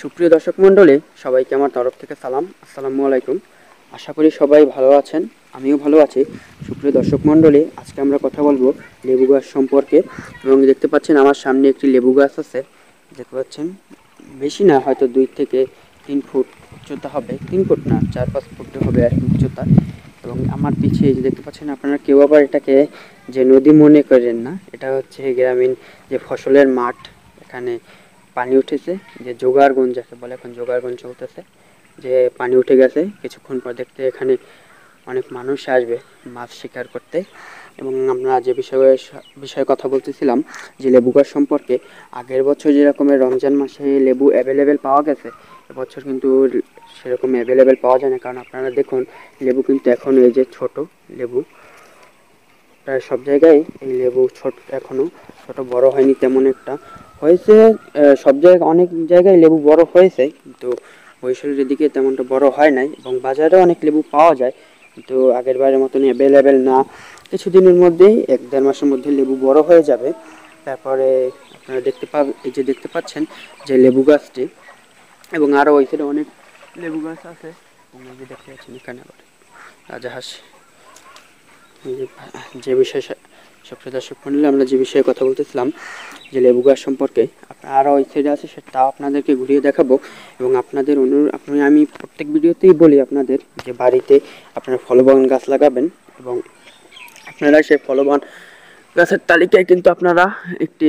সুপ্রিয় দর্শক মণ্ডলী, সবাইকে আমার তরফ থেকে সালাম। আসসালামু আলাইকুম। আশা করি সবাই ভালো আছেন, আমিও ভালো আছি। সুপ্রিয় দর্শক মণ্ডলী, আজকে আমরা কথা বলবো লেবু গাছ সম্পর্কে। এবং দেখতে পাচ্ছেন আমার সামনে একটি লেবু গাছ আছে, দেখতে পাচ্ছেন বেশি না, হয়তো 2 থেকে 3 ফুট উচ্চতা হবে, 3 ফুট না, 4-5 ফুট হবে আর উচ্চতা। এবং আমার পিছিয়ে এই যে দেখতে পাচ্ছেন আপনারা, কেউ আবার এটাকে যে নদী মনে করেন না, এটা হচ্ছে গ্রামীণ যে ফসলের মাঠ, এখানে পানি উঠেছে, যে জোগাড়গঞ্জ যাকে বলে, এখন জোগাড়গঞ্জ চলতেছে, যে পানি উঠে গেছে। কিছুক্ষণ পর দেখতে এখানে অনেক মানুষ আসবে মাছ শিকার করতে। এবং আমরা যে বিষয়ে কথা বলতেছিলাম যে লেবু গাছ সম্পর্কে, আগের বছর যেরকমের রমজান মাসে লেবু অ্যাভেলেবেল পাওয়া গেছে, এবছর কিন্তু সেরকম অ্যাভেলেবেল পাওয়া যায় না। কারণ আপনারা দেখুন লেবু কিন্তু এখন এই যে ছোট লেবু, প্রায় সব জায়গায় এই লেবু ছোট, এখনও ছোট বড় হয়নি তেমন একটা হয়েছে। সব জায়গায় অনেক জায়গায় লেবু বড় হয়েছে, কিন্তু বরিশালের দিকে তেমনটা বড় হয় নাই। এবং বাজারে অনেক লেবু পাওয়া যায়, কিন্তু আগের বারের মতন অ্যাভেলেবেল না। কিছুদিনের মধ্যেই 1-1.5 মাসের মধ্যে লেবু বড় হয়ে যাবে। তারপরে আপনারা এই যে দেখতে পাচ্ছেন যে লেবু গাছটি, এবং আরও ওই সাইডে অনেক লেবু গাছ আছে। এবং এই যে দেখতে পাচ্ছেন এখানে আবার রাজাহাঁস, যে বিষয়ে সবচেয়ে দর্শক মন্ডলে আমরা যে বিষয়ে কথা বলতেছিলাম যে লেবু গাছ সম্পর্কে, আপনার আরও ওই সাইডে আছে, সেটা আপনাদেরকে ঘুরিয়ে দেখাবো। এবং আপনাদের আমি প্রত্যেক ভিডিওতেই বলি আপনাদের যে বাড়িতে আপনারা ফলবাগান গাছ লাগাবেন, এবং আপনারা সেই ফলবাগান গাছের তালিকায় কিন্তু আপনারা একটি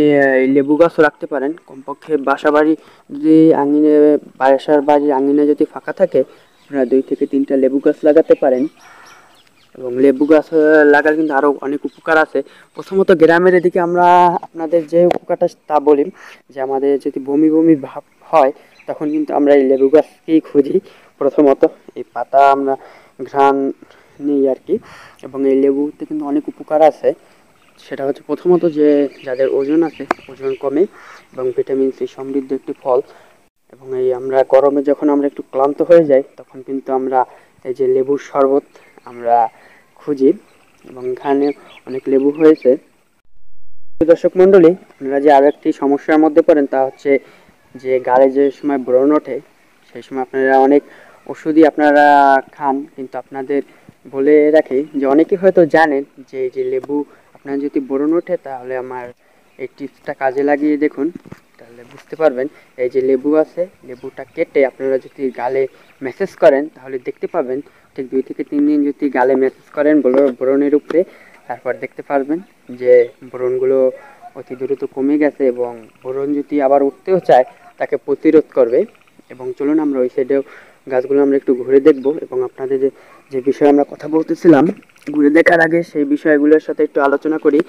লেবু গাছও রাখতে পারেন। কমপক্ষে বাসাবাড়ি যদি আঙিনে, বাসার বাড়ির আঙিনে যদি ফাঁকা থাকে, আপনারা 2 থেকে 3টা লেবু গাছ লাগাতে পারেন। এবং লেবু গাছ লাগার কিন্তু আরও অনেক উপকার আছে। প্রথমত গ্রামের এদিকে আমরা আপনাদের যে উপকারটা তা বলি, যে আমাদের যদি বমি ভাব হয়, তখন কিন্তু আমরা এই লেবু গাছকেই খুঁজি প্রথমত, এই পাতা আমরা ঘ্রাণ নিই আর কি। এবং এই লেবুতে কিন্তু অনেক উপকার আছে, সেটা হচ্ছে প্রথমত যে যাদের ওজন আছে ওজন কমে, এবং ভিটামিন C সমৃদ্ধ একটি ফল। এবং এই আমরা গরমে যখন আমরা একটু ক্লান্ত হয়ে যাই, তখন কিন্তু আমরা এই যে লেবুর শরবত আমরা খুঁজি, এবং এখানে অনেক লেবু হয়েছে। দর্শক মণ্ডলী, আপনারা যে আর একটি সমস্যার মধ্যে পড়েন তা হচ্ছে যে গালে যে সময় ব্রণ ওঠে, সেই সময় আপনারা অনেক ওষুধই আপনারা খান, কিন্তু আপনাদের বলে রাখি যে অনেকে হয়তো জানেন যে লেবু আপনার যদি ব্রণ ওঠে, তাহলে আমার এই টিপসটা কাজে লাগিয়ে দেখুন, তাহলে বুঝতে পারবেন। এই যে লেবু আছে, লেবুটা কেটে আপনারা যদি গালে ম্যাসেজ করেন, তাহলে দেখতে পাবেন ঠিক 2 থেকে 3 দিন যদি গালে ম্যাসেজ করেন ব্রণের উপরে, তারপর দেখতে পারবেন যে ব্রণগুলো অতি দ্রুত কমে গেছে। এবং ব্রণ যদি আবার উঠতেও চায়, তাকে প্রতিরোধ করবে। এবং চলুন আমরা ওই সাইডেও গাছগুলো আমরা একটু ঘুরে দেখব। এবং আপনাদের যে বিষয়ে আমরা কথা বলতেছিলাম, ঘুরে দেখার আগে সেই বিষয়গুলোর সাথে একটু আলোচনা করি।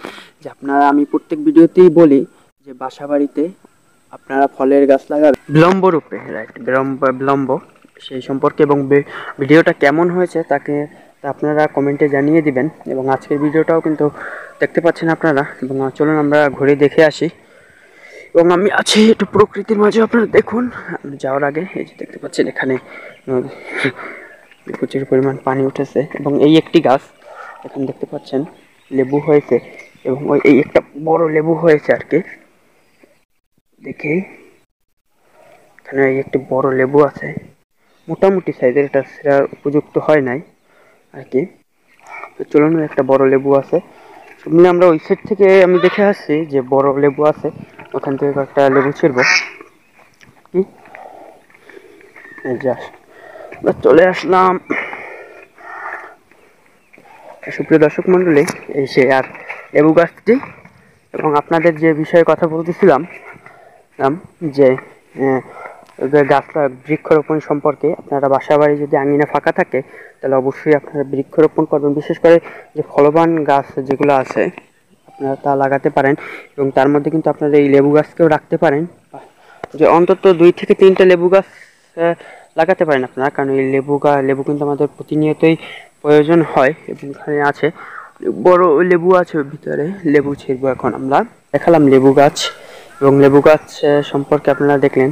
যে আপনারা, আমি প্রত্যেক ভিডিওতেই বলি যে বাসা বাড়িতে আপনারা ফলের গাছ লাগাবেন বিলম্ব রূপে, রাইট, বিলম্ব সেই সম্পর্কে। এবং ভিডিওটা কেমন হয়েছে তা আপনারা কমেন্টে জানিয়ে দিবেন। এবং আজকের ভিডিওটাও কিন্তু দেখতে পাচ্ছেন আপনারা। এবং চলুন আমরা ঘুরে দেখে আসি। এবং আমি আছি একটু প্রকৃতির মাঝে, আপনারা দেখুন। আমি যাওয়ার আগে এই যে দেখতে পাচ্ছেন এখানে প্রচুর পরিমাণ পানি উঠেছে। এবং এই একটি গাছ এখানে দেখতে পাচ্ছেন লেবু হয়েছে, এবং এই একটা বড় লেবু হয়েছে আর কি, দেখি এখানে এই একটি বড় লেবু আছে, মোটামুটি সাইজের, এটা সেরার উপযুক্ত হয় নাই আর কি। তো চলুন, একটা বড় লেবু আছে। শুনলে আমরা ওই সাইড থেকে আমি দেখে আসছি যে বড় লেবু আছে, ওখান থেকে একটা লেবু ছিড়ব কি। চলে আসলাম। সুপ্রিয় দর্শক মন্ডলী, এই সে আর লেবু গাছটি। এবং আপনাদের যে বিষয়ে কথা বলতেছিলাম যে গাছটা বৃক্ষরোপণ সম্পর্কে, আপনারা বাসাবাড়ি যদি আঙিনা ফাঁকা থাকে, তাহলে অবশ্যই আপনারা বৃক্ষরোপণ করবেন। বিশেষ করে যে ফলবান গাছ যেগুলো আছে আপনারা তা লাগাতে পারেন, এবং তার মধ্যে কিন্তু আপনারা এই লেবু গাছকেও রাখতে পারেন। যে অন্তত 2 থেকে 3টা লেবু গাছ লাগাতে পারেন আপনারা, কারণ এই লেবু কিন্তু আমাদের প্রতিনিয়তই প্রয়োজন হয়। এবং এখানে আছে বড় লেবু আছে, ভিতরে লেবু ছিড়ব। এখন আমরা দেখালাম লেবু গাছ, এবং লেবু গাছ সম্পর্কে আপনারা দেখলেন।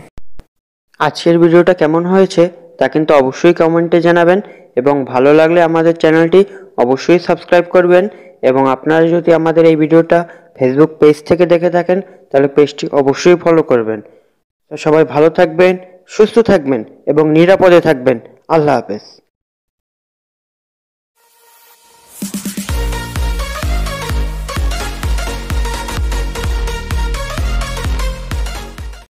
আজকের ভিডিওটা কেমন হয়েছে তা কিন্তু অবশ্যই কমেন্টে জানাবেন, এবং ভালো লাগলে আমাদের চ্যানেলটি অবশ্যই সাবস্ক্রাইব করবেন। এবং আপনারা যদি আমাদের এই ভিডিওটা ফেসবুক পেজ থেকে দেখে থাকেন, তাহলে পেজটি অবশ্যই ফলো করবেন। তো সবাই ভালো থাকবেন, সুস্থ থাকবেন এবং নিরাপদে থাকবেন। আল্লাহ হাফেজ।